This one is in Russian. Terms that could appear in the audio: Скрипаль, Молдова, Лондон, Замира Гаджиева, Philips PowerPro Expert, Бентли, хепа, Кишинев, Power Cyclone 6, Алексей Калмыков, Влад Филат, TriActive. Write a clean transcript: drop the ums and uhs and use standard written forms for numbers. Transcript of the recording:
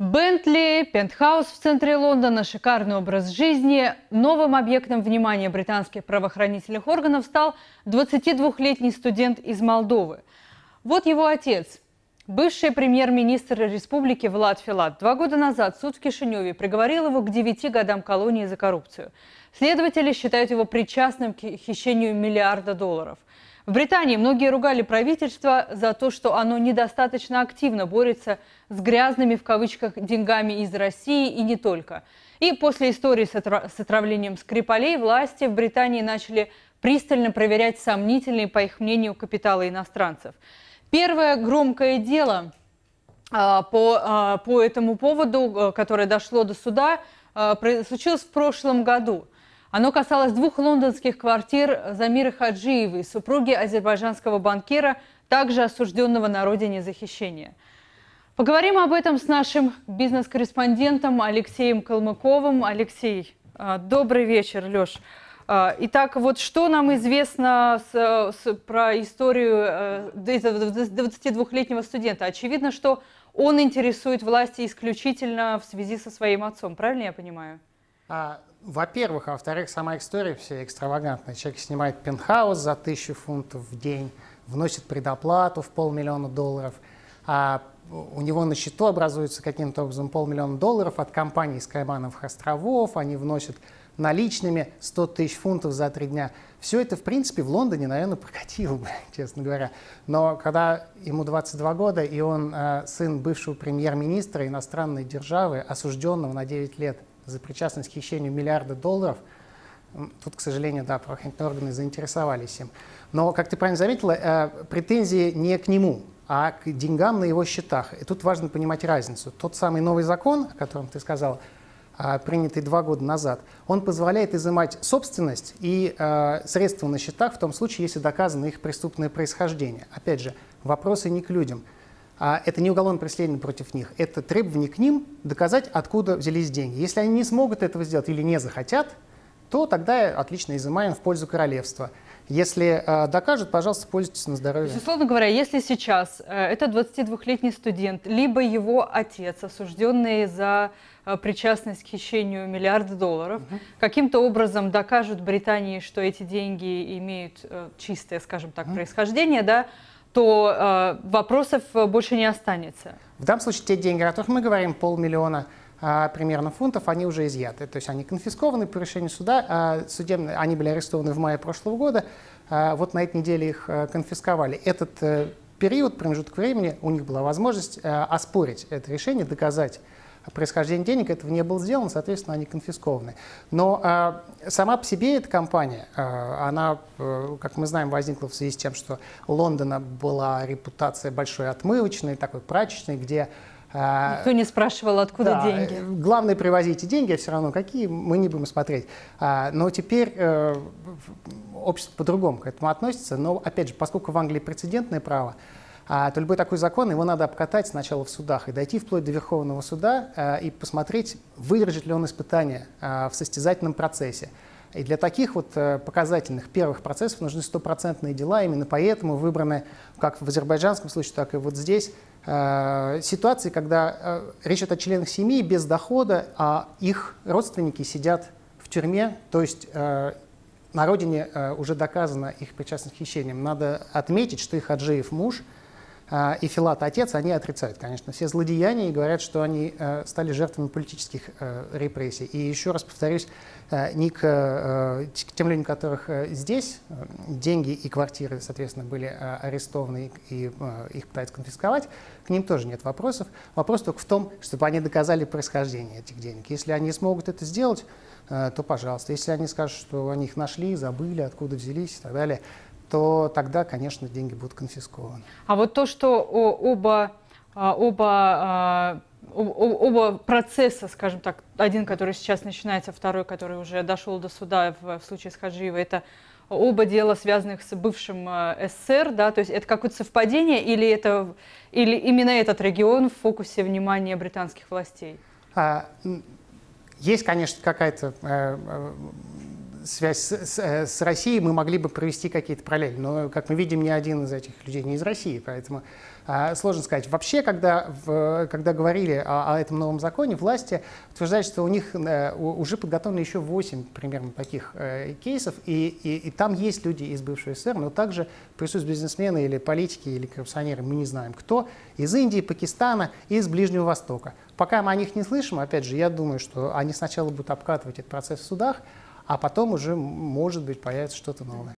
Бентли, пентхаус в центре Лондона, шикарный образ жизни. Новым объектом внимания британских правоохранительных органов стал 22-летний студент из Молдовы. Вот его отец, бывший премьер-министр республики Влад Филат. 2 года назад суд в Кишиневе приговорил его к 9 годам колонии за коррупцию. Следователи считают его причастным к хищению $1 миллиарда. В Британии многие ругали правительство за то, что оно недостаточно активно борется с «грязными» в кавычках деньгами из России и не только. И после истории с отравлением Скрипалей власти в Британии начали пристально проверять сомнительные, по их мнению, капиталы иностранцев. Первое громкое дело по этому поводу, которое дошло до суда, случилось в прошлом году. Оно касалось 2 лондонских квартир Замиры Гаджиевой, супруги азербайджанского банкира, также осужденного на родине за хищение. Поговорим об этом с нашим бизнес-корреспондентом Алексеем Калмыковым. Алексей, добрый вечер, Леш. Итак, вот что нам известно про историю 22-летнего студента? Очевидно, что он интересует власти исключительно в связи со своим отцом, правильно я понимаю? Во-первых, а во-вторых, сама история вся экстравагантная. Человек снимает пентхаус за 1000 фунтов в день, вносит предоплату в $500 000, а у него на счету образуется каким-то образом $500 000 от компании из Каймановых островов, они вносят наличными 100 000 фунтов за 3 дня. Все это, в принципе, в Лондоне, наверное, прокатило бы, честно говоря. Но когда ему 22 года, и он сын бывшего премьер-министра иностранной державы, осужденного на 9 лет, за причастность к хищению $1 миллиарда, тут, к сожалению, да, правоохранительные органы заинтересовались им. Но, как ты правильно заметила, претензии не к нему, а к деньгам на его счетах. И тут важно понимать разницу. Тот самый новый закон, о котором ты сказал, принятый 2 года назад, он позволяет изымать собственность и средства на счетах в том случае, если доказано их преступное происхождение. Опять же, вопросы не к людям. Это не уголовное преследование против них, это требование к ним доказать, откуда взялись деньги. Если они не смогут этого сделать или не захотят, то тогда отлично изымаем в пользу королевства. Если докажут, пожалуйста, пользуйтесь на здоровье. Условно говоря, если сейчас это 22-летний студент, либо его отец, осужденный за причастность к хищению $1 миллиарда, каким-то образом докажут Британии, что эти деньги имеют чистое, скажем так, происхождение, да, то вопросов больше не останется. В данном случае те деньги, о которых мы говорим, $500 000 примерно фунтов, они уже изъяты. То есть они конфискованы по решению суда. Они были арестованы в мае прошлого года. Вот на этой неделе их конфисковали. Этот период, промежуток времени, у них была возможность оспорить это решение, доказать происхождение денег. Этого не было сделано, соответственно, они конфискованы. Но сама по себе эта компания, она, как мы знаем, возникла в связи с тем, что у Лондона была репутация большой отмывочной, такой прачечной, где... Никто не спрашивал, откуда деньги. Главное, привозите деньги, а все равно какие, мы не будем смотреть. Но теперь общество по-другому к этому относится. Но, опять же, поскольку в Англии прецедентное право, то любой такой закон, его надо обкатать сначала в судах и дойти вплоть до Верховного суда и посмотреть, выдержит ли он испытания в состязательном процессе. И для таких вот показательных первых процессов нужны стопроцентные дела. Именно поэтому выбраны, как в азербайджанском случае, так и вот здесь, ситуации, когда речь идет о членах семьи без дохода, а их родственники сидят в тюрьме, то есть на родине уже доказано их причастность к хищению. Надо отметить, что их Гаджиев муж и Филат отец, они отрицают, конечно, все злодеяния и говорят, что они стали жертвами политических репрессий. И еще раз повторюсь, не к тем людям, которых здесь деньги и квартиры, соответственно, были арестованы и их пытаются конфисковать, к ним тоже нет вопросов. Вопрос только в том, чтобы они доказали происхождение этих денег. Если они смогут это сделать, то пожалуйста. Если они скажут, что они их нашли, забыли, откуда взялись и так далее, то тогда, конечно, деньги будут конфискованы. А вот то, что оба процесса, скажем так, один, который сейчас начинается, второй, который уже дошел до суда в случае с Гаджиевой, это оба дела, связанных с бывшим СССР, да, то есть это какое-то совпадение или именно этот регион в фокусе внимания британских властей? Есть, конечно, какая-то связь с Россией, мы могли бы провести какие-то параллели. Но, как мы видим, ни один из этих людей не из России, поэтому сложно сказать. Вообще, когда говорили о этом новом законе, власти утверждают, что у них уже подготовлено еще 8 примерно таких кейсов, и там есть люди из бывшего СССР, но также присутствуют бизнесмены или политики, или коррупционеры, мы не знаем кто, из Индии, Пакистана, из Ближнего Востока. Пока мы о них не слышим, опять же, я думаю, что они сначала будут обкатывать этот процесс в судах, а потом уже, может быть, появится что-то новое.